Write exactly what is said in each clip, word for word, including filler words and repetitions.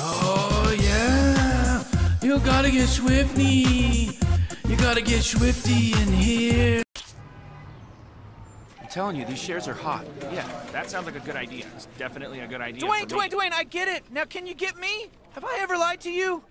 Oh yeah, you gotta get swifty. You gotta get swifty in here. I'm telling you, these shares are hot. Yeah, that sounds like a good idea. It's definitely a good idea. Dwayne, Dwayne, Dwayne, I get it. Now can you get me? Have I ever lied to you?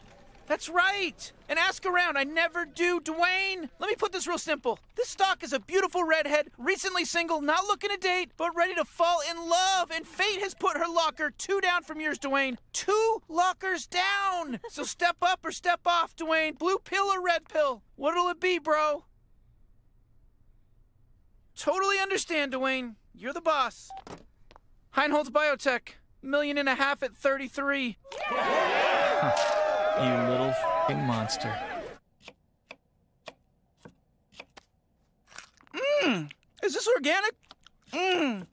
That's right. And ask around. I never do, Dwayne. Let me put this real simple. This stock is a beautiful redhead, recently single, not looking to date, but ready to fall in love. And fate has put her locker two down from yours, Dwayne. Two lockers down. So step up or step off, Dwayne. Blue pill or red pill? What'll it be, bro? Totally understand, Dwayne. You're the boss. Heinhold's Biotech. Million and a half at thirty-three. You little f***ing monster. Mmm! Is this organic? Mmm!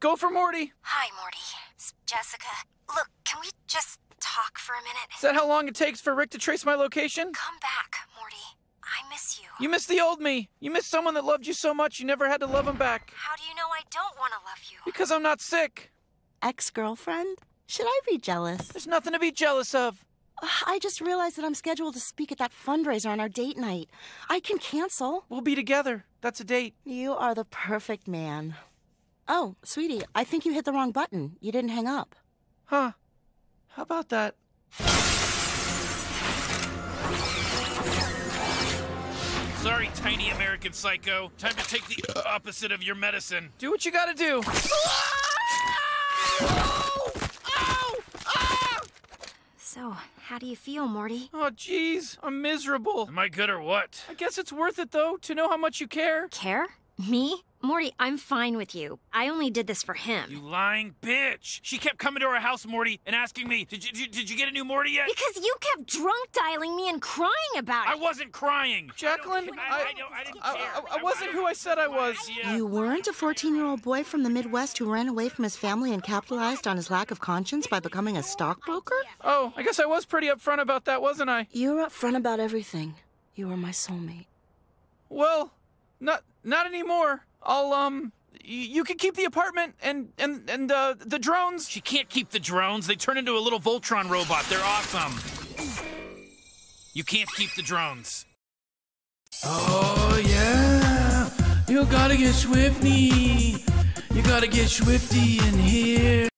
Go for Morty. Hi, Morty. It's Jessica. Look, can we just talk for a minute? Is that how long it takes for Rick to trace my location? Come back, Morty. I miss you. You miss the old me. You miss someone that loved you so much you never had to love him back. How do you know I don't want to love you? Because I'm not sick. Ex-girlfriend? Should I be jealous? There's nothing to be jealous of. Uh, I just realized that I'm scheduled to speak at that fundraiser on our date night. I can cancel. We'll be together. That's a date. You are the perfect man. Oh, sweetie, I think you hit the wrong button. You didn't hang up. Huh. How about that? Sorry, tiny American psycho. Time to take the opposite of your medicine. Do what you gotta do. So, how do you feel, Morty? Oh, jeez, I'm miserable. Am I good or what? I guess it's worth it, though, to know how much you care. Care? Me? Morty, I'm fine with you. I only did this for him. You lying bitch! She kept coming to our house, Morty, and asking me, did you, did you, did you get a new Morty yet? Because you kept drunk dialing me and crying about it. I wasn't crying. Jacqueline, I, I, I, I didn't I, care. I, I, I wasn't I, who I said I was. You weren't a fourteen-year-old boy from the Midwest who ran away from his family and capitalized on his lack of conscience by becoming a stockbroker? Oh, I guess I was pretty upfront about that, wasn't I? You were upfront about everything. You were my soulmate. Well, not... Not anymore. I'll, um, you can keep the apartment and, and, and, uh, the drones. She can't keep the drones. They turn into a little Voltron robot. They're awesome. You can't keep the drones. Oh, yeah. You gotta get swifty. You gotta get swifty in here.